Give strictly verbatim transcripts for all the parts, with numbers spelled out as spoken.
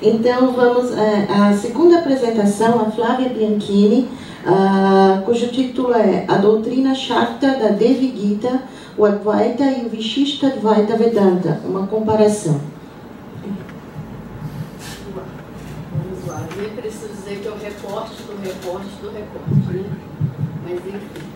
Então vamos à segunda apresentação, a Flávia Bianchini, Uh, cujo título é A Doutrina Śākta da Devīgītā, o Advaita e o Viśiṣṭādvaita Vedānta, uma comparação. Vamos lá, nem preciso dizer que é o recorte do recorte do recorte, né? Mas enfim.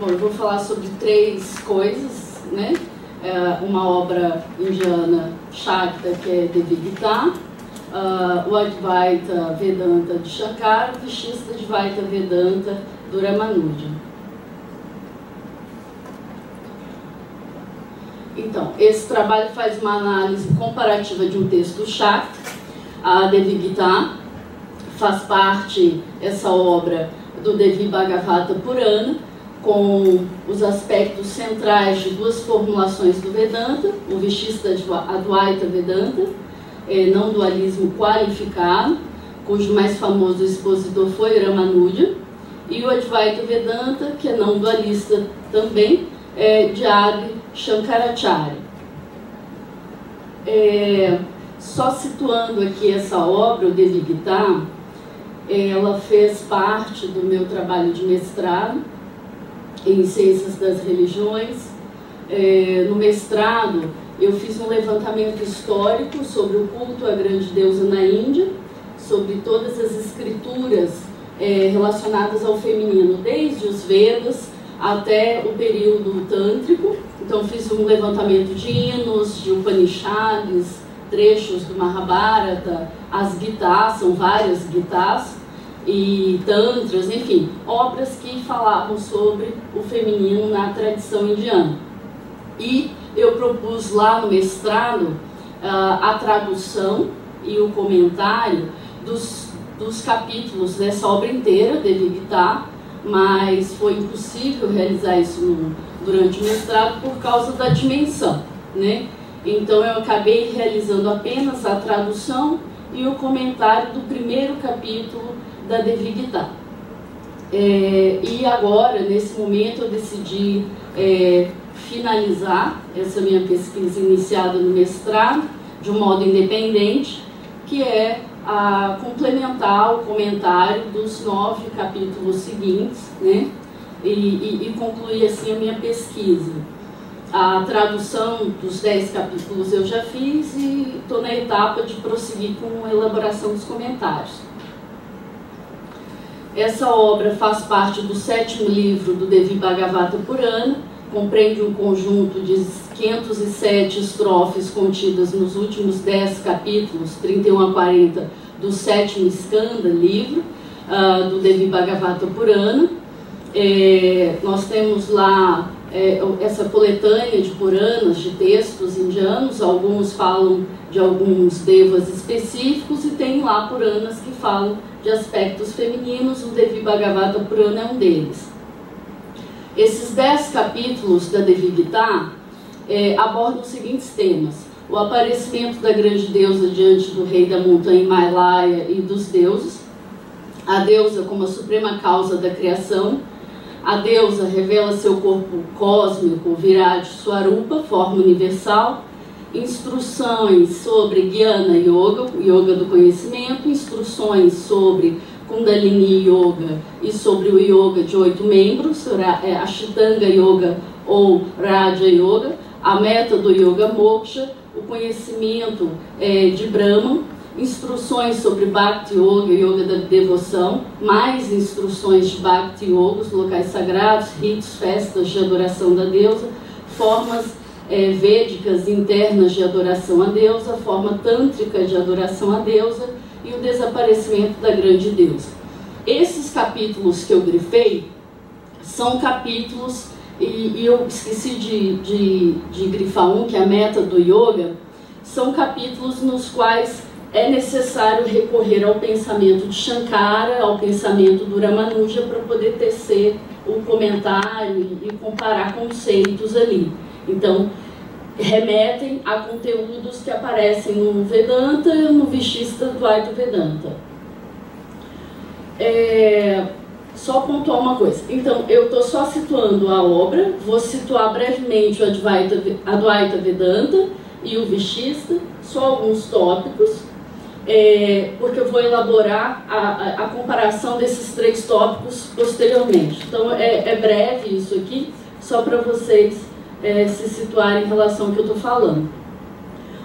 Bom, eu vou falar sobre três coisas, né? É uma obra indiana, Śākta, que é Devīgītā, uh, o Advaita Vedanta de Shankara, o Viśiṣṭādvaita Vedanta do Ramanuja. Então, esse trabalho faz uma análise comparativa de um texto do Śākta, a Devīgītā, faz parte, essa obra, do Devi Bhagavata Purana, com os aspectos centrais de duas formulações do Vedanta, o Viśiṣṭādvaita Vedanta, é, não dualismo qualificado, cujo mais famoso expositor foi Ramanuja, e o Advaita Vedanta, que é não dualista também, é, de Adi Shankaracharya. É, só situando aqui essa obra, o Devīgītā, ela fez parte do meu trabalho de mestrado em Ciências das Religiões. É, no mestrado, eu fiz um levantamento histórico sobre o culto à grande deusa na Índia, sobre todas as escrituras é, relacionadas ao feminino, desde os Vedas até o período tântrico. Então, fiz um levantamento de hinos, de Upanishads, trechos do Mahabharata, as Gitás, são várias Gitás, e tantras, enfim, obras que falavam sobre o feminino na tradição indiana. E eu propus lá no mestrado uh, a tradução e o comentário dos, dos capítulos dessa obra inteira, Devīgītā, mas foi impossível realizar isso no, durante o mestrado por causa da dimensão, né? Então eu acabei realizando apenas a tradução e o comentário do primeiro capítulo da Devīgītā. É, e agora, nesse momento, eu decidi é, finalizar essa minha pesquisa iniciada no mestrado, de um modo independente, que é a complementar o comentário dos nove capítulos seguintes, né? E, e, e concluir assim a minha pesquisa. A tradução dos dez capítulos eu já fiz e estou na etapa de prosseguir com a elaboração dos comentários. Essa obra faz parte do sétimo livro do Devi Bhagavata Purana, compreende um conjunto de quinhentas e sete estrofes contidas nos últimos dez capítulos, trinta e um a quarenta, do sétimo Skanda livro uh, do Devi Bhagavata Purana. É, nós temos lá é, essa coletânea de Puranas, de textos indianos, alguns falam de alguns devas específicos e tem lá Puranas que falam de aspectos femininos, o Devi Bhagavata Purana é um deles. Esses dez capítulos da Devīgītā é, abordam os seguintes temas: o aparecimento da grande deusa diante do rei da montanha Himalaia e dos deuses, a deusa como a suprema causa da criação, a deusa revela seu corpo cósmico, Virat Swarupa, forma universal, instruções sobre Jnana Yoga, Yoga do conhecimento, instruções sobre Kundalini Yoga e sobre o Yoga de oito membros, a Ashtanga Yoga ou Raja Yoga, a meta do Yoga Moksha, o conhecimento é, de Brahman, instruções sobre Bhakti Yoga, Yoga da devoção, mais instruções de Bhakti Yoga, os locais sagrados, ritos, festas de adoração da deusa, formas É, védicas internas de adoração à deusa, forma tântrica de adoração à deusa e o desaparecimento da grande deusa. Esses capítulos que eu grifei são capítulos, e, e eu esqueci de, de, de grifar um, que é a meta do yoga, são capítulos nos quais é necessário recorrer ao pensamento de Shankara, ao pensamento do Ramanuja, para poder tecer o comentário e comparar conceitos ali. Então, remetem a conteúdos que aparecem no Vedanta e no Viśiṣṭādvaita Vedānta. É, só pontuar uma coisa. Então, eu estou só situando a obra, vou situar brevemente o Advaita, Advaita Vedanta e o Viśiṣṭa, só alguns tópicos, é, porque eu vou elaborar a, a, a comparação desses três tópicos posteriormente. Então, é, é breve isso aqui, só para vocês é, se situarem em relação ao que eu estou falando.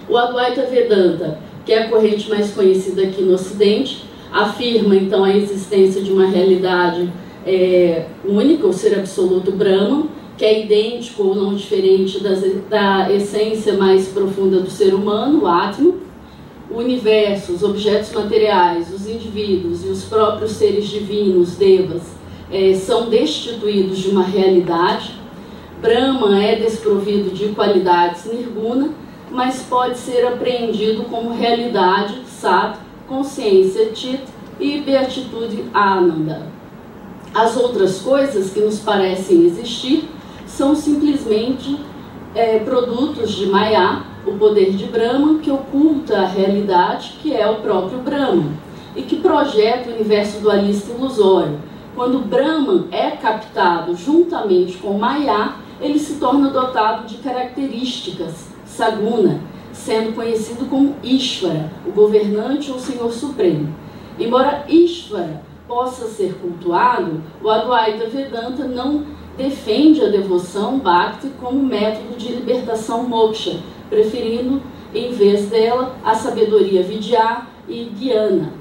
O Advaita Vedanta, que é a corrente mais conhecida aqui no Ocidente, afirma, então, a existência de uma realidade é, única, o ser absoluto Brahman, que é idêntico ou não diferente das, da essência mais profunda do ser humano, o Atma. O universo, os objetos materiais, os indivíduos e os próprios seres divinos, Devas, é, são destituídos de uma realidade. Brahma é desprovido de qualidades Nirguna, mas pode ser apreendido como realidade, Sat, consciência, Chit e beatitude, Ananda. As outras coisas que nos parecem existir são simplesmente é, produtos de Maya, o poder de Brahma, que oculta a realidade que é o próprio Brahma e que projeta o universo dualista ilusório. Quando Brahma é captado juntamente com Maya, ele se torna dotado de características, Saguna, sendo conhecido como Ishvara, o governante ou Senhor Supremo. Embora Ishvara possa ser cultuado, o Advaita Vedanta não defende a devoção Bhakti como método de libertação Moksha, preferindo, em vez dela, a sabedoria Vidya e Jnana.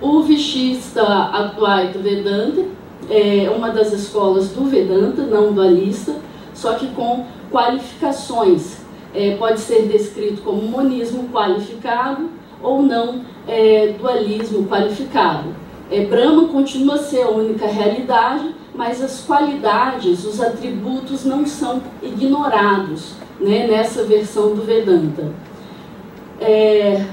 O Viśiṣṭa Advaita Vedanta é uma das escolas do Vedanta, não dualista, só que com qualificações. É, pode ser descrito como monismo qualificado ou não é, dualismo qualificado. É, Brahma continua a ser a única realidade, mas as qualidades, os atributos não são ignorados, né, nessa versão do Vedanta. É,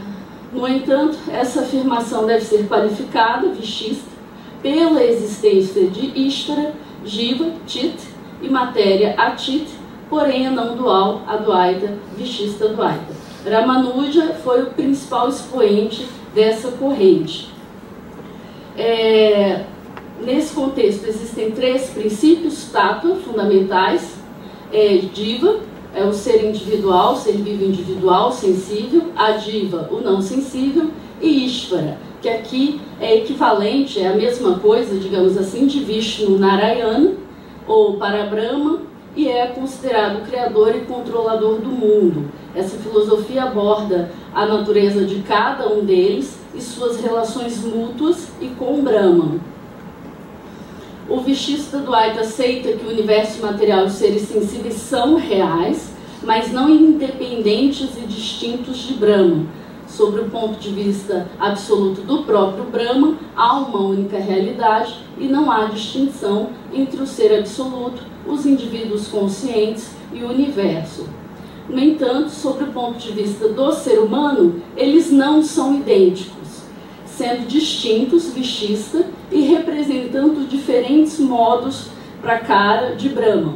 no entanto, essa afirmação deve ser qualificada, Viśiṣṭa, pela existência de Ishvara, Jiva, Chit e matéria Achit, porém é não dual, Advaita, Viśiṣṭādvaita. Ramanuja foi o principal expoente dessa corrente. É, nesse contexto existem três princípios tattva fundamentais, é, Jiva, é o ser individual, ser vivo individual, sensível, a Jiva, o não sensível, e Ishvara, que aqui é equivalente, é a mesma coisa, digamos assim, de Vishnu Narayana, ou Parabrahma, e é considerado o criador e controlador do mundo. Essa filosofia aborda a natureza de cada um deles e suas relações mútuas e com Brahman. O Viśiṣṭādvaita aceita que o universo material e os seres sensíveis são reais, mas não independentes e distintos de Brahma. Sobre o ponto de vista absoluto do próprio Brahma, há uma única realidade e não há distinção entre o ser absoluto, os indivíduos conscientes e o universo. No entanto, sobre o ponto de vista do ser humano, eles não são idênticos, sendo distintos, Viśiṣṭa, e representando diferentes modos prakara de Brahma,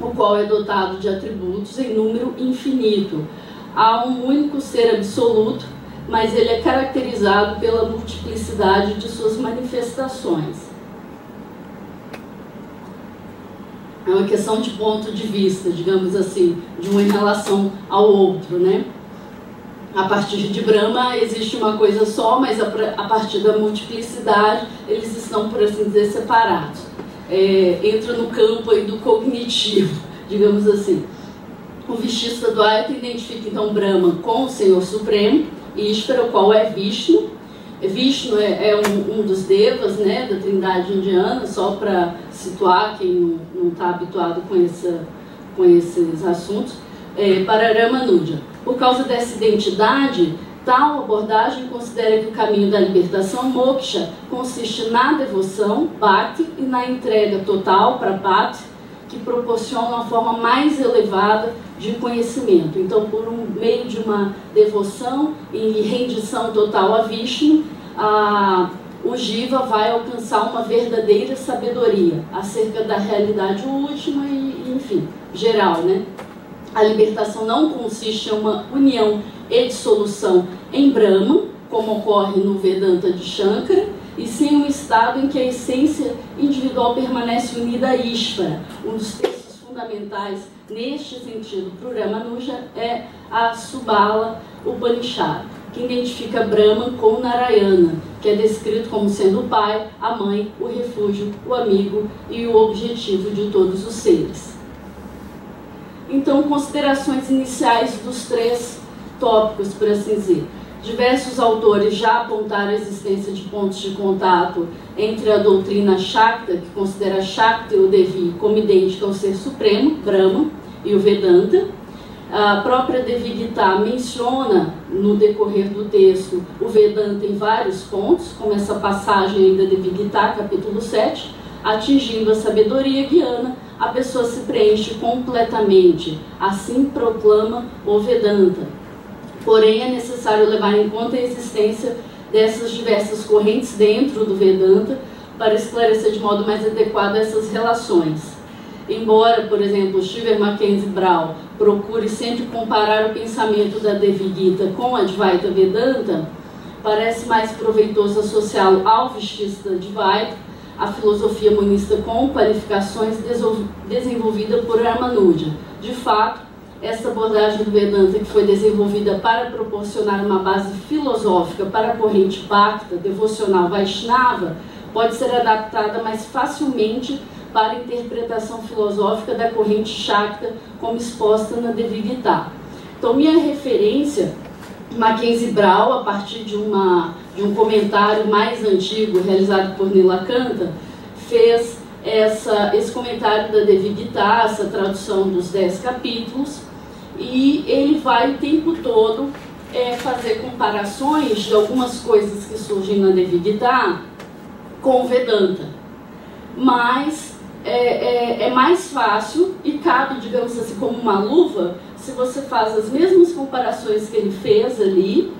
o qual é dotado de atributos em número infinito. Há um único ser absoluto, mas ele é caracterizado pela multiplicidade de suas manifestações. É uma questão de ponto de vista, digamos assim, de um em relação ao outro, né? A partir de Brahma existe uma coisa só, mas a partir da multiplicidade eles estão, por assim dizer, separados. É, entra no campo aí do cognitivo, digamos assim. O Viśiṣṭādvaita identifica então Brahma com o Senhor Supremo, Ishvara, o qual é Vishnu. Vishnu é, é um, um dos Devas, né, da trindade indiana, só para situar quem não está habituado com, essa, com esses assuntos, é, para Ramanuja. Por causa dessa identidade, tal abordagem considera que o caminho da libertação, Moksha, consiste na devoção, Bhakti, e na entrega total, Prapati, que proporciona uma forma mais elevada de conhecimento. Então, por um meio de uma devoção e rendição total a Vishnu, a, o Jiva vai alcançar uma verdadeira sabedoria acerca da realidade última e, enfim, geral, né? A libertação não consiste em uma união e dissolução em Brahma, como ocorre no Vedanta de Shankara, e sim um estado em que a essência individual permanece unida a Ishvara. Um dos textos fundamentais neste sentido para o Ramanuja é a Subala Upanishad, que identifica Brahman com Narayana, que é descrito como sendo o pai, a mãe, o refúgio, o amigo e o objetivo de todos os seres. Então, considerações iniciais dos três tópicos, por assim dizer. Diversos autores já apontaram a existência de pontos de contato entre a doutrina Śākta, que considera Shakti ou Devi como idêntica ao Ser Supremo, Brahma, e o Vedanta. A própria Devīgītā menciona, no decorrer do texto, o Vedanta em vários pontos, como essa passagem ainda da Devīgītā, capítulo sete, atingindo a sabedoria guiana, a pessoa se preenche completamente, assim proclama o Vedanta. Porém, é necessário levar em conta a existência dessas diversas correntes dentro do Vedanta para esclarecer de modo mais adequado essas relações. Embora, por exemplo, Shiver Mackenzie Brown procure sempre comparar o pensamento da Devīgītā com a Advaita Vedanta, parece mais proveitoso associá-lo ao Viśiṣṭādvaita, a filosofia monista com qualificações desenvolvida por Ramanuja. De fato, essa abordagem do Vedanta, que foi desenvolvida para proporcionar uma base filosófica para a corrente bhakta, devocional Vaishnava, pode ser adaptada mais facilmente para a interpretação filosófica da corrente Shakta, como exposta na Devīgītā. Então, minha referência, Mackenzie Brown, a partir de, uma, de um comentário mais antigo, realizado por Nilakanta, fez essa, esse comentário da Devīgītā, essa tradução dos dez capítulos, e ele vai o tempo todo é, fazer comparações de algumas coisas que surgem na Devīgītā com o Vedanta. Mas É, é, é mais fácil e cabe, digamos assim, como uma luva, se você faz as mesmas comparações que ele fez ali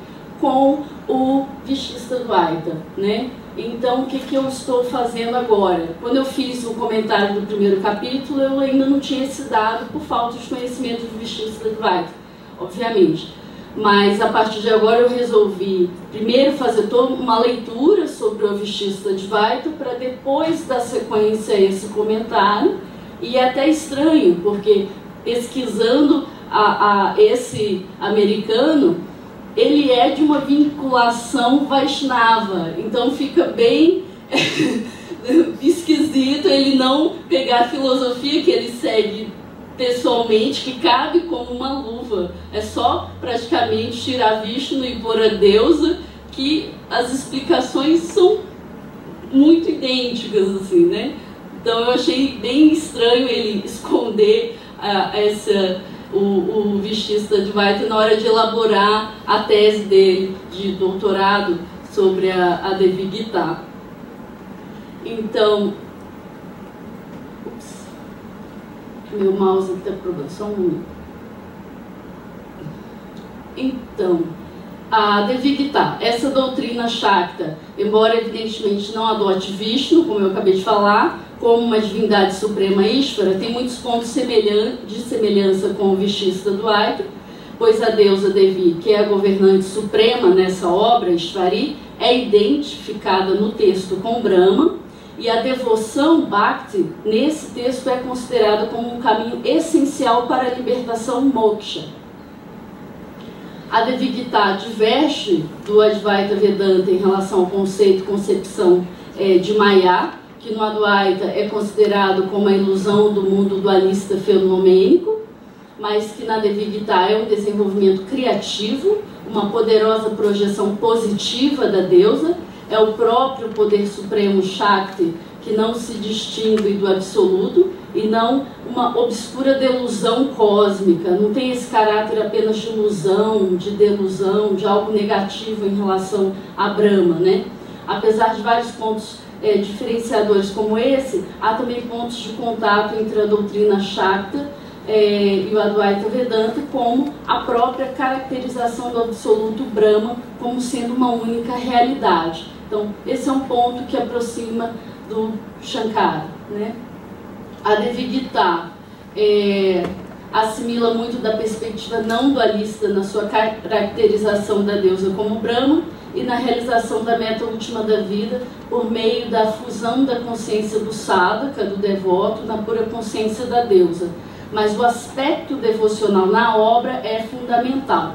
com o Viśiṣṭādvaita, né? Então, o que, que eu estou fazendo agora? Quando eu fiz o comentário do primeiro capítulo, eu ainda não tinha esse dado por falta de conhecimento do Viśiṣṭādvaita, obviamente. Mas, a partir de agora, eu resolvi primeiro fazer toda uma leitura sobre o Viśiṣṭādvaita para depois dar sequência a esse comentário. E é até estranho, porque pesquisando a, a esse americano, ele é de uma vinculação Vaishnava. Então, fica bem esquisito ele não pegar a filosofia que ele segue pessoalmente, que cabe como uma luva. É só praticamente tirar Vishnu e pôr a deusa, que as explicações são muito idênticas, assim, né? Então eu achei bem estranho ele esconder uh, essa, o, o Viśiṣṭādvaita na hora de elaborar a tese dele de doutorado sobre a, a Devīgītā. Então, meu mouse aqui tá problema, só um minuto. Então, a Devīgītā, essa doutrina Shakta, embora evidentemente não adote Vishnu, como eu acabei de falar, como uma divindade suprema Ishvara, tem muitos pontos de semelhança com o Viśiṣṭādvaita, pois a deusa Devi, que é a governante suprema nessa obra, Ishvari, é identificada no texto com Brahma, e a devoção Bhakti, nesse texto, é considerada como um caminho essencial para a libertação Moksha. A Devīgītā diverge do Advaita Vedanta em relação ao conceito e concepção é, de Maya, que no Advaita é considerado como a ilusão do mundo dualista fenomênico, mas que na Devīgītā é um desenvolvimento criativo, uma poderosa projeção positiva da deusa. É o próprio poder supremo Shakti, que não se distingue do absoluto e não uma obscura delusão cósmica. Não tem esse caráter apenas de ilusão, de delusão, de algo negativo em relação a Brahma, né? Apesar de vários pontos é, diferenciadores como esse, há também pontos de contato entre a doutrina Shakta é, e o Advaita Vedanta, como a própria caracterização do absoluto Brahma como sendo uma única realidade. Então, esse é um ponto que aproxima do Shankara, né? A Devīgītā é, assimila muito da perspectiva não dualista na sua caracterização da deusa como Brahma e na realização da meta última da vida por meio da fusão da consciência do sadhaka, do devoto, na pura consciência da deusa. Mas o aspecto devocional na obra é fundamental.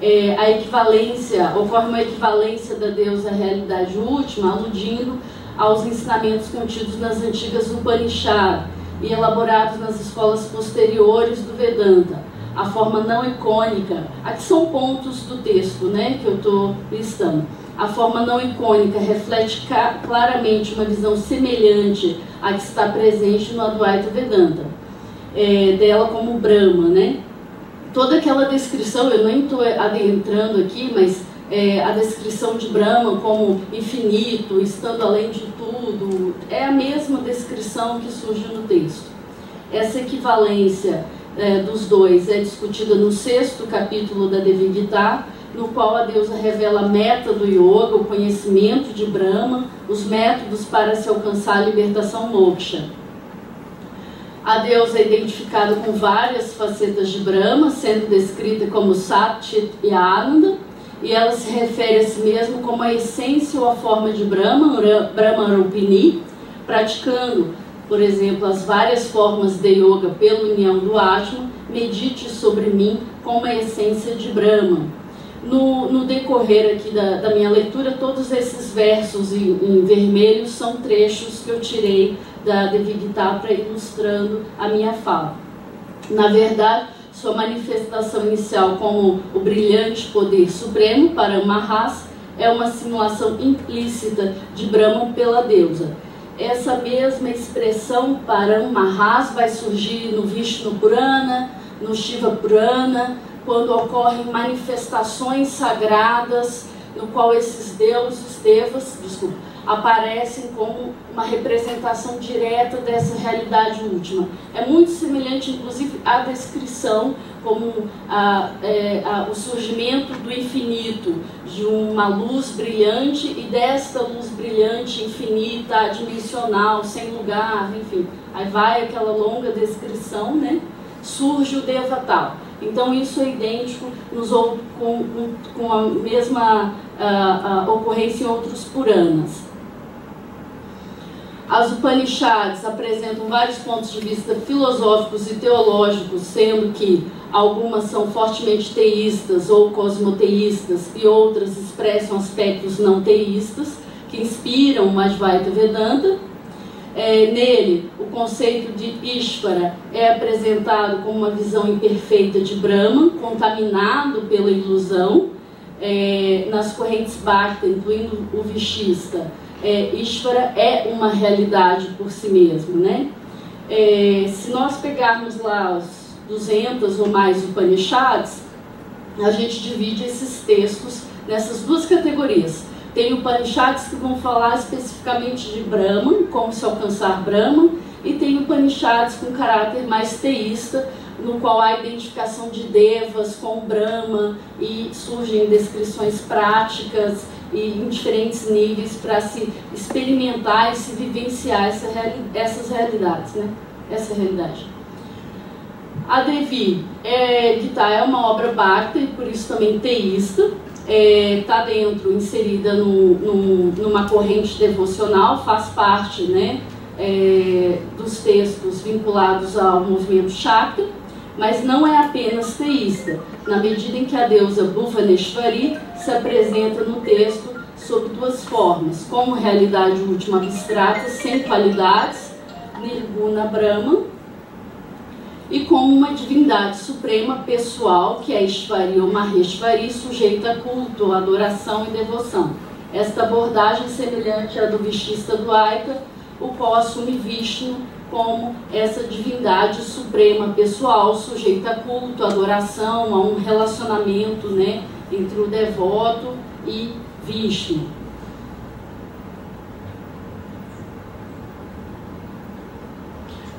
É, a equivalência, ocorre uma equivalência da deusa à realidade última, aludindo aos ensinamentos contidos nas antigas Upanishads e elaborados nas escolas posteriores do Vedanta, a forma não icônica, aqui são pontos do texto, né, que eu estou listando. A forma não icônica reflete claramente uma visão semelhante à que está presente no Advaita Vedanta, é, dela como Brahma, né? Toda aquela descrição, eu não estou adentrando aqui, mas é, a descrição de Brahma como infinito, estando além de tudo, é a mesma descrição que surge no texto. Essa equivalência é, dos dois é discutida no sexto capítulo da Devīgītā, no qual a deusa revela a meta do yoga, o conhecimento de Brahma, os métodos para se alcançar a libertação moksha. A deusa é identificada com várias facetas de Brahma, sendo descrita como Sat, Chit e Ananda, e ela se refere a si mesma como a essência ou a forma de Brahma, Brahma Rupini, praticando, por exemplo, as várias formas de yoga pela união do Atma, medite sobre mim como a essência de Brahma. No, no decorrer aqui da, da minha leitura, todos esses versos em, em vermelho são trechos que eu tirei da Devīgītā para ilustrando a minha fala. Na verdade, sua manifestação inicial como o brilhante poder supremo, Paramahas, é uma simulação implícita de Brahman pela deusa. Essa mesma expressão, Paramahas, vai surgir no Vishnu Purana, no Shiva Purana, quando ocorrem manifestações sagradas, no qual esses deuses, devas, desculpa, aparecem como uma representação direta dessa realidade última. É muito semelhante, inclusive, à descrição como a, é, a, o surgimento do infinito, de uma luz brilhante e desta luz brilhante, infinita, adimensional, sem lugar, enfim. Aí vai aquela longa descrição, né? Surge o Devatal. Então isso é idêntico nos outros, com, com a mesma a, a ocorrência em outros Puranas. As Upanishads apresentam vários pontos de vista filosóficos e teológicos, sendo que algumas são fortemente teístas ou cosmoteístas e outras expressam aspectos não teístas, que inspiram o Advaita Vedanta. É, nele, o conceito de Ishvara é apresentado como uma visão imperfeita de Brahman, contaminado pela ilusão, é, nas correntes Bhakta, incluindo o Viśiṣṭa. É, Ishvara é uma realidade por si mesmo, né? É, se nós pegarmos lá os duzentas ou mais Upanishads, a gente divide esses textos nessas duas categorias. Tem Upanishads que vão falar especificamente de Brahman, como se alcançar Brahman, e tem Upanishads com caráter mais teísta, no qual há a identificação de devas com Brahma e surgem descrições práticas e em diferentes níveis para se experimentar e se vivenciar essa reali essas realidades, né? Essa realidade. A Devi é, que tá, é uma obra bhakta e por isso também teísta, está é, dentro, inserida no, no, numa corrente devocional, faz parte, né, é, dos textos vinculados ao movimento Shakta, mas não é apenas teísta, na medida em que a deusa Bhuvaneshvari se apresenta no texto sob duas formas, como realidade última abstrata, sem qualidades, Nirguna Brahma, e como uma divindade suprema pessoal, que é Ishvari ou Maheshvari, sujeita a culto, adoração e devoção. Esta abordagem é semelhante à do Viśiṣṭādvaita, o qual assume Vishnu como essa divindade suprema pessoal, sujeita a culto, a adoração, a um relacionamento, né, entre o devoto e Vishnu.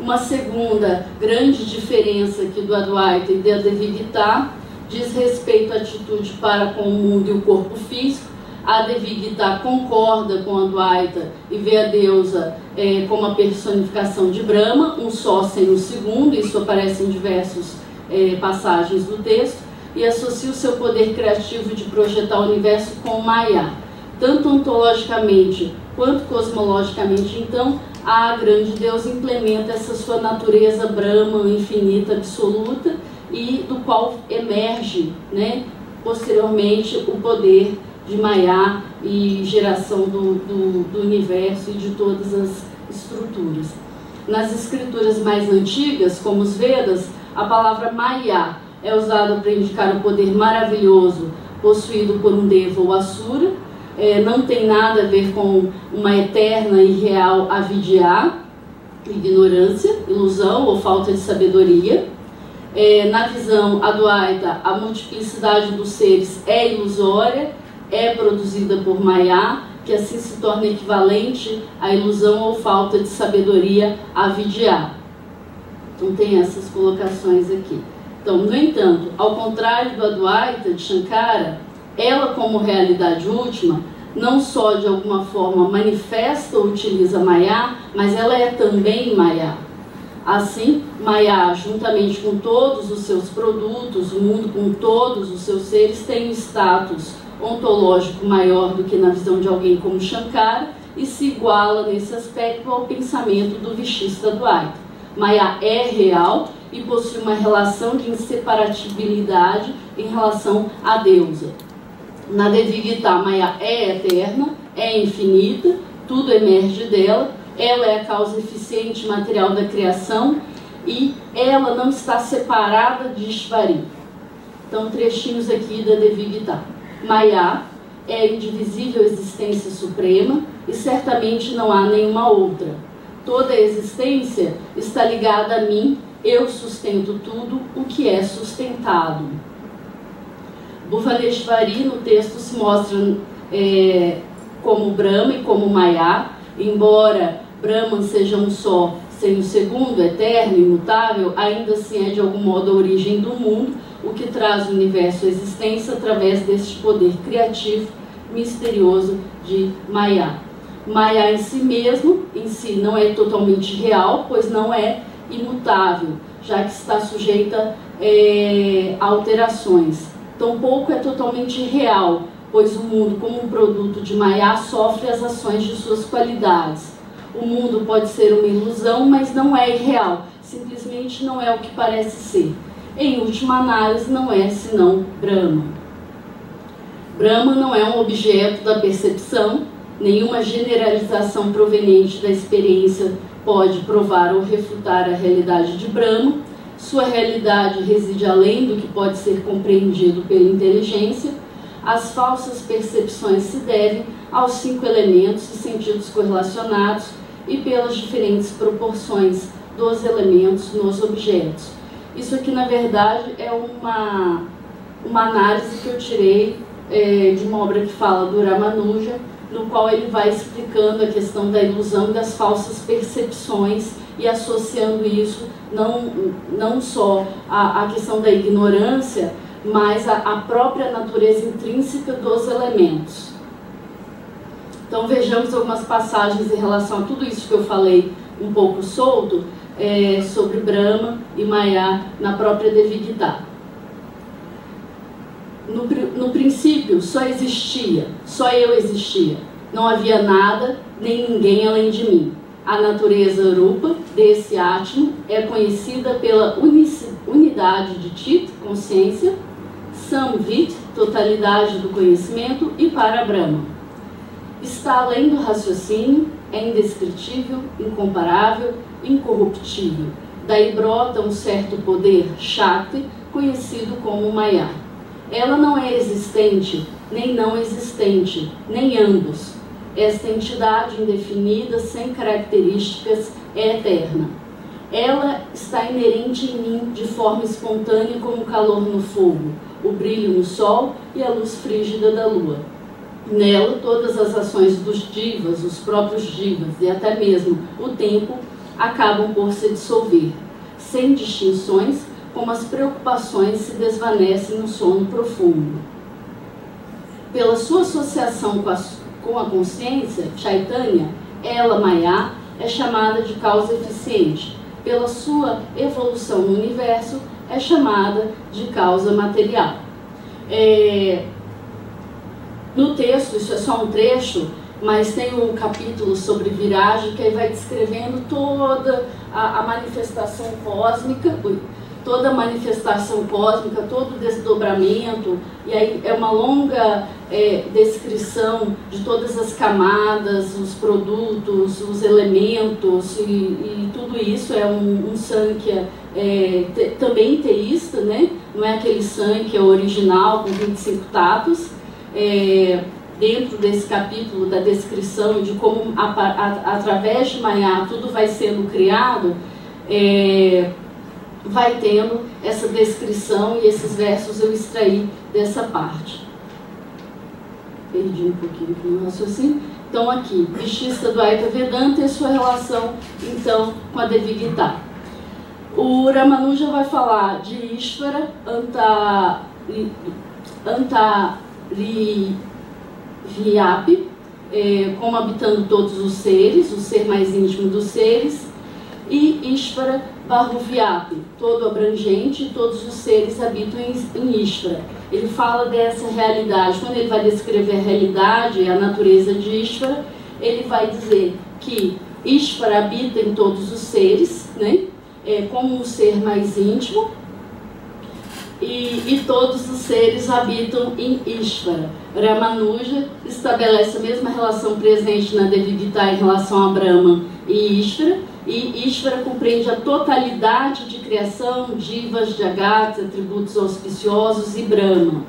Uma segunda grande diferença aqui do Advaita e da Devīgītā diz respeito à atitude para com o mundo e o corpo físico. A Devīgītā concorda com a Advaita e vê a deusa é, como a personificação de Brahma, um só sem o segundo, isso aparece em diversas é, passagens do texto, e associa o seu poder criativo de projetar o universo com Maya. Tanto ontologicamente quanto cosmologicamente, então, a grande deusa implementa essa sua natureza Brahma, infinita, absoluta, e do qual emerge, né, posteriormente, o poder de Maya e geração do, do, do universo e de todas as estruturas. Nas escrituras mais antigas, como os Vedas, a palavra Maya é usada para indicar o poder maravilhoso possuído por um deva ou asura. É, não tem nada a ver com uma eterna e real avidya, ignorância, ilusão ou falta de sabedoria. É, na visão Advaita, a multiplicidade dos seres é ilusória, é produzida por Maya, que assim se torna equivalente à ilusão ou falta de sabedoria avidya. Então tem essas colocações aqui. Então, no entanto, ao contrário do Advaita de Shankara, ela, como realidade última, não só de alguma forma manifesta ou utiliza Maya, mas ela é também Maya. Assim, Maya, juntamente com todos os seus produtos, o mundo com todos os seus seres, tem um status ontológico maior do que na visão de alguém como Shankara e se iguala nesse aspecto ao pensamento do Viśiṣṭādvaita. Maya é real e possui uma relação de inseparabilidade em relação à deusa. Na Devīgītā, Maya é eterna, é infinita, tudo emerge dela, ela é a causa eficiente material da criação e ela não está separada de Ishvari. Então, trechinhos aqui da Devīgītā. Maya é a indivisível existência suprema e certamente não há nenhuma outra. Toda a existência está ligada a mim, eu sustento tudo o que é sustentado. Bhuvaneshvari, no texto, se mostra é, como Brahma e como Maya. Embora Brahman seja um só, sem o segundo, eterno, imutável, ainda assim é de algum modo a origem do mundo, o que traz o universo à existência através deste poder criativo, misterioso de Maya. Maya em si mesmo, em si, não é totalmente real, pois não é imutável, já que está sujeita é, a alterações. Tampouco é totalmente real, pois o mundo, como um produto de Maya, sofre as ações de suas qualidades. O mundo pode ser uma ilusão, mas não é irreal, simplesmente não é o que parece ser. Em última análise, não é senão Brahma. Brahma não é um objeto da percepção, nenhuma generalização proveniente da experiência pode provar ou refutar a realidade de Brahma. Sua realidade reside além do que pode ser compreendido pela inteligência. As falsas percepções se devem aos cinco elementos e sentidos correlacionados e pelas diferentes proporções dos elementos nos objetos. Isso aqui, na verdade, é uma, uma análise que eu tirei é, de uma obra que fala do Ramanuja, no qual ele vai explicando a questão da ilusão e das falsas percepções e associando isso não, não só à, à questão da ignorância, mas à, à própria natureza intrínseca dos elementos. Então vejamos algumas passagens em relação a tudo isso que eu falei um pouco solto é, sobre Brahma e Maya na própria Devīgītā. No, no princípio, só existia, só eu existia. Não havia nada, nem ninguém além de mim. A natureza rupa desse Atma é conhecida pela unidade de Chit, consciência, Samvit, totalidade do conhecimento, e para Brahma. Está além do raciocínio, é indescritível, incomparável, incorruptível. Daí brota um certo poder, Shakti, conhecido como Maya. Ela não é existente, nem não existente, nem ambos. Esta entidade indefinida, sem características, é eterna. Ela está inerente em mim de forma espontânea como o calor no fogo, o brilho no sol e a luz frígida da lua. Nela, todas as ações dos divas, os próprios divas e até mesmo o tempo, acabam por se dissolver, sem distinções, como as preocupações se desvanecem no sono profundo. pela sua associação com a, com a consciência, Chaitanya, ela, Maya, é chamada de causa eficiente. Pela sua evolução no universo, é chamada de causa material. É, no texto, isso é só um trecho, mas tem um capítulo sobre viragem que aí vai descrevendo toda a, a manifestação cósmica, toda a manifestação cósmica, todo o desdobramento, e aí é uma longa é, descrição de todas as camadas, os produtos, os elementos, e, e tudo isso é um, um Sankhya é, te, também teísta, né? Não é aquele Sankhya original com vinte e cinco tatos. É, dentro desse capítulo da descrição de como a, a, através de Maya tudo vai sendo criado, é, vai tendo essa descrição, e esses versos eu extraí dessa parte. Perdi um pouquinho do meu raciocínio. Então aqui, Viśiṣṭādvaita Vedānta e sua relação então com a Devīgītā. O Ramanuja vai falar de Ishvara, Anta... Anta Li, Viap, é, como habitando todos os seres, o ser mais íntimo dos seres, e Ishvara Bahuviap, todo abrangente, todos os seres habitam em, em Ishvara. Ele fala dessa realidade, quando ele vai descrever a realidade, a natureza de Ishvara, ele vai dizer que Ishvara habita em todos os seres, né? É, como um ser mais íntimo, E, e todos os seres habitam em Ishvara. Ramanuja estabelece a mesma relação presente na Devīgītā em relação a Brahma e Ishvara, e Ishvara compreende a totalidade de criação, divas, jagatas, atributos auspiciosos e Brahma.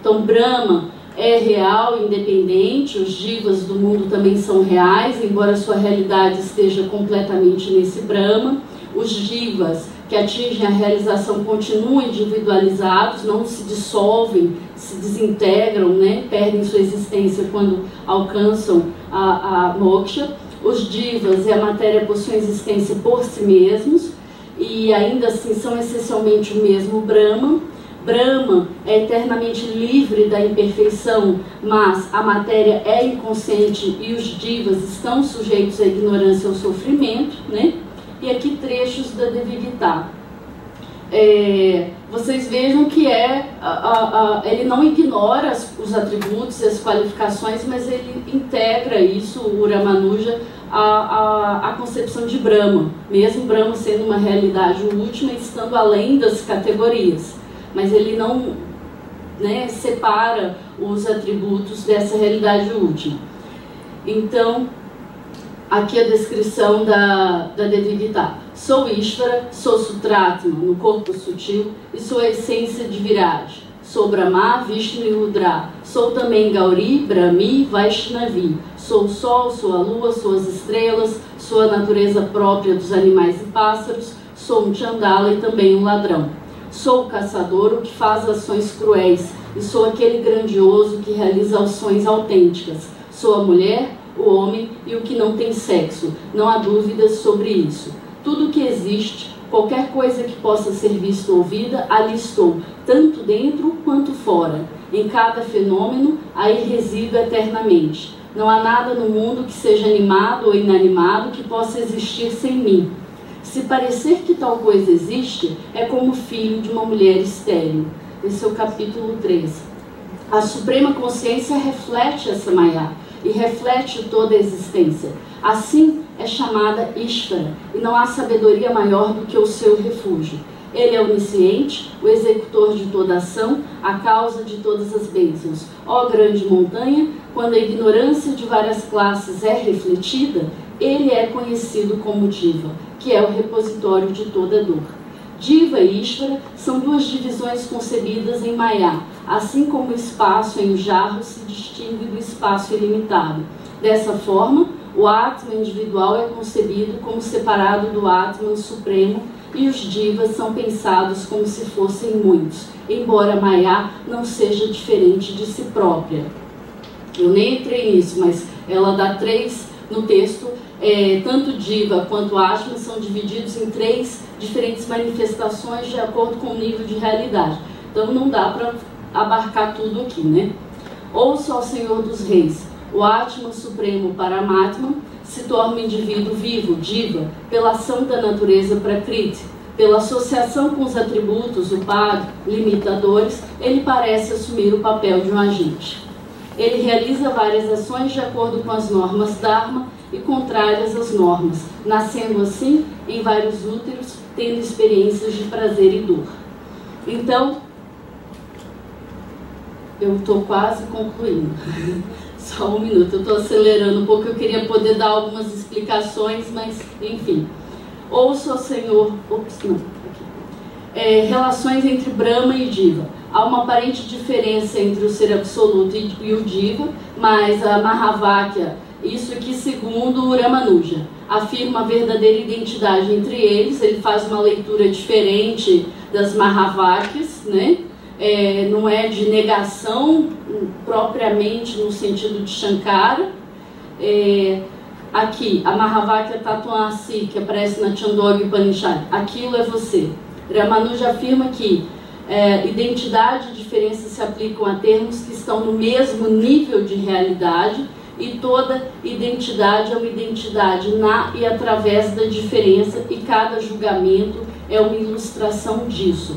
Então Brahma é real, independente, os divas do mundo também são reais, embora sua realidade esteja completamente nesse Brahma. Os divas que atingem a realização continuam individualizados, não se dissolvem, se desintegram, né? Perdem sua existência quando alcançam a, a moksha. Os divas e a matéria possuem existência por si mesmos e ainda assim são essencialmente o mesmo Brahma. Brahma é eternamente livre da imperfeição, mas a matéria é inconsciente e os divas estão sujeitos à ignorância e ao sofrimento, né? E aqui trechos da Devīgītā. É, vocês vejam que é, a, a, a, ele não ignora as, os atributos e as qualificações, mas ele integra isso, o Ramanuja, a, a, a concepção de Brahma, mesmo Brahma sendo uma realidade última e estando além das categorias. Mas ele não, né, separa os atributos dessa realidade última. Então, aqui a descrição da, da Devīgītā. Sou Ishvara, sou Sutratma, no corpo sutil, e sou a essência de Viraj. Sou Brahma, Vishnu e Rudra. Sou também Gauri, Brahmi, Vaishnavi. Sou o sol, sou a lua, sou as estrelas, sou a natureza própria dos animais e pássaros, sou um Chandala e também um ladrão. Sou o caçador, o que faz ações cruéis, e sou aquele grandioso que realiza ações autênticas. Sou a mulher, o homem e o que não tem sexo, não há dúvidas sobre isso. Tudo que existe, qualquer coisa que possa ser vista ou ouvida, ali estou, tanto dentro quanto fora. Em cada fenômeno, aí resido eternamente. Não há nada no mundo que seja animado ou inanimado que possa existir sem mim. Se parecer que tal coisa existe, é como o filho de uma mulher estéril. Esse é o capítulo treze. A Suprema Consciência reflete essa Maya e reflete toda a existência. Assim é chamada Ishvara, e não há sabedoria maior do que o seu refúgio. Ele é onisciente, o executor de toda ação, a causa de todas as bênçãos. Ó grande montanha, quando a ignorância de várias classes é refletida, ele é conhecido como Jiva, que é o repositório de toda dor. Jiva e Ishvara são duas divisões concebidas em Maya, assim como o espaço em um jarro se distingue do espaço ilimitado. Dessa forma, o Atma individual é concebido como separado do Atman supremo e os Jivas são pensados como se fossem muitos, embora Maya não seja diferente de si própria. Eu nem entrei nisso, mas ela dá três no texto. É, tanto Jiva quanto Atma são divididos em três diferentes manifestações de acordo com o nível de realidade. Então não dá para abarcar tudo aqui, né? ouça ao Senhor dos Reis, o Atma Supremo Paramatma, se torna um indivíduo vivo, Jiva, pela ação da natureza Prakriti, pela associação com os atributos, upadhi, limitadores, ele parece assumir o papel de um agente. Ele realiza várias ações de acordo com as normas Dharma e contrárias às normas, nascendo assim em vários úteros, tendo experiências de prazer e dor. Então, eu estou quase concluindo. Só um minuto, eu estou acelerando um pouco, eu queria poder dar algumas explicações, mas enfim. Ouça ao Senhor... Ops, não, aqui. É, relações entre Brahma e Jiva. Há uma aparente diferença entre o ser absoluto e o Jiva, mas a Mahavakya, isso que segundo o Ramanuja, afirma a verdadeira identidade entre eles. Ele faz uma leitura diferente das Mahavakyas, né? É, não é de negação propriamente no sentido de Shankara. É, aqui, a Mahavakya Tatuansi, que aparece na Chandogya Upanishad, aquilo é você. Ramanuja afirma que É, identidade e diferença se aplicam a termos que estão no mesmo nível de realidade, e toda identidade é uma identidade na e através da diferença, e cada julgamento é uma ilustração disso.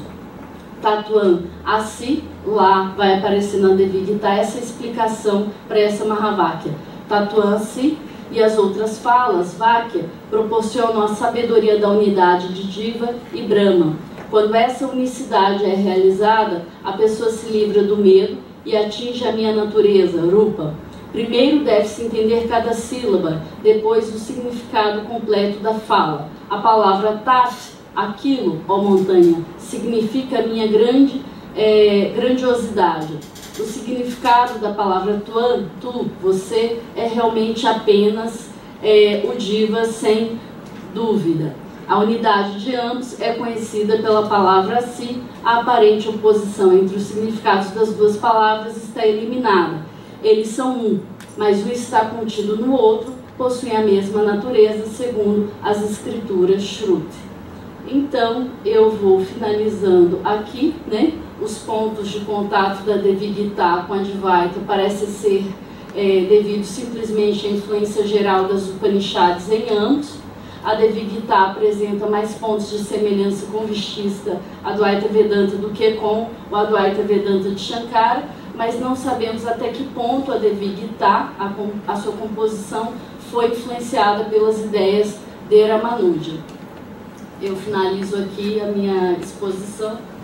Tatuando a si, lá vai aparecer na Devīgītā essa explicação para essa Mahavakya. Tatuando a si e as outras falas, Vakya, proporcionam a sabedoria da unidade de Jiva e Brahma. Quando essa unicidade é realizada, a pessoa se livra do medo e atinge a minha natureza, Rupa. Primeiro deve-se entender cada sílaba, depois o significado completo da fala. A palavra Tat, aquilo, ó montanha, significa a minha grande, é, grandiosidade. O significado da palavra Tuan, tu, você, é realmente apenas é, o Diva, sem dúvida. A unidade de ambos é conhecida pela palavra si, a aparente oposição entre os significados das duas palavras está eliminada. Eles são um, mas um está contido no outro, possuem a mesma natureza, segundo as escrituras Shruti. Então, eu vou finalizando aqui, né? Os pontos de contato da Devīgītā com a Advaita parecem ser é, devido simplesmente à influência geral das Upanishads em ambos. A Devīgītā apresenta mais pontos de semelhança com o Viśiṣṭādvaita Advaita Vedānta do que com o Advaita Vedānta de Shankara, mas não sabemos até que ponto a Devīgītā, a, a sua composição, foi influenciada pelas ideias de Ramanuja. Eu finalizo aqui a minha exposição.